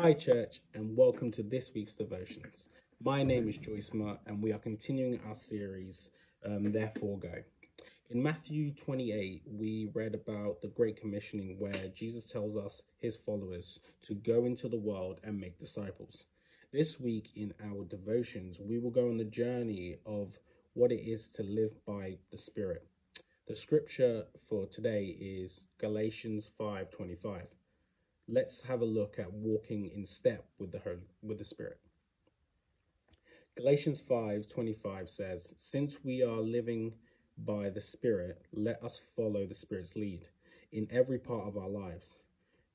Hi Church, and welcome to this week's devotions. My name is Josemar, and we are continuing our series, Therefore Go. In Matthew 28, we read about the Great Commissioning, where Jesus tells us, his followers, to go into the world and make disciples. This week in our devotions, we will go on the journey of what it is to live by the Spirit. The scripture for today is Galatians 5:25. Let's have a look at walking in step with the Spirit. Galatians 5:25 says, "Since we are living by the Spirit, let us follow the Spirit's lead in every part of our lives."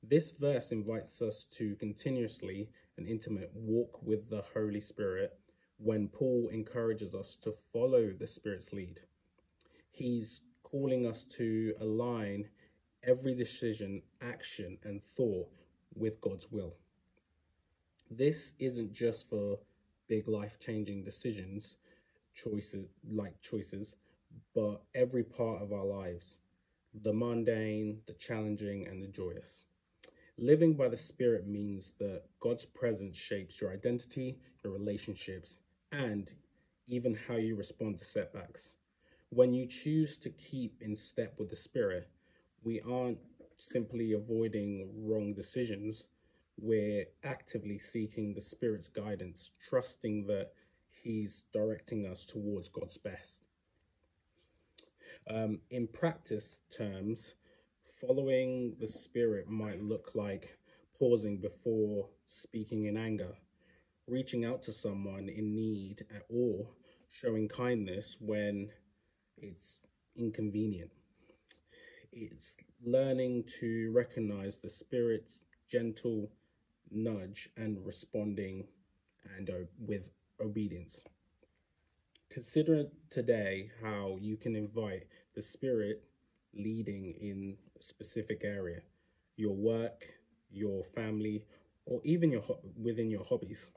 This verse invites us to continuously an intimate walk with the Holy Spirit when Paul encourages us to follow the Spirit's lead. He's calling us to align every decision, action, and thought with God's will. This isn't just for big life-changing decisions, choices, but every part of our lives, the mundane, the challenging, and the joyous. Living by the Spirit means that God's presence shapes your identity, your relationships, and even how you respond to setbacks. When you choose to keep in step with the Spirit, we aren't simply avoiding wrong decisions. We're actively seeking the Spirit's guidance, trusting that he's directing us towards God's best. In practice terms, following the Spirit might look like pausing before speaking in anger, reaching out to someone in need, or showing kindness when it's inconvenient. It's learning to recognize the Spirit's gentle nudge and responding and with obedience. Consider today how you can invite the Spirit leading in a specific area, your work, your family, or even within your hobbies.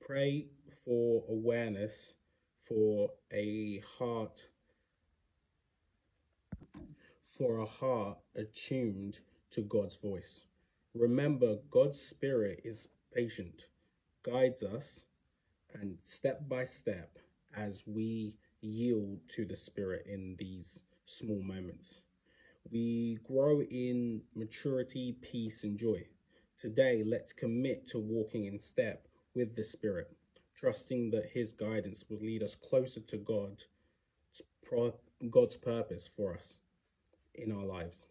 Pray for awareness, for a heart attuned to God's voice. Remember, God's Spirit is patient, guides us, and step by step as we yield to the Spirit in these small moments, we grow in maturity, peace, and joy. Today, let's commit to walking in step with the Spirit, trusting that his guidance will lead us closer to God's purpose for us in our lives.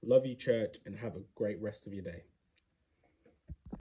Love you, church, and have a great rest of your day.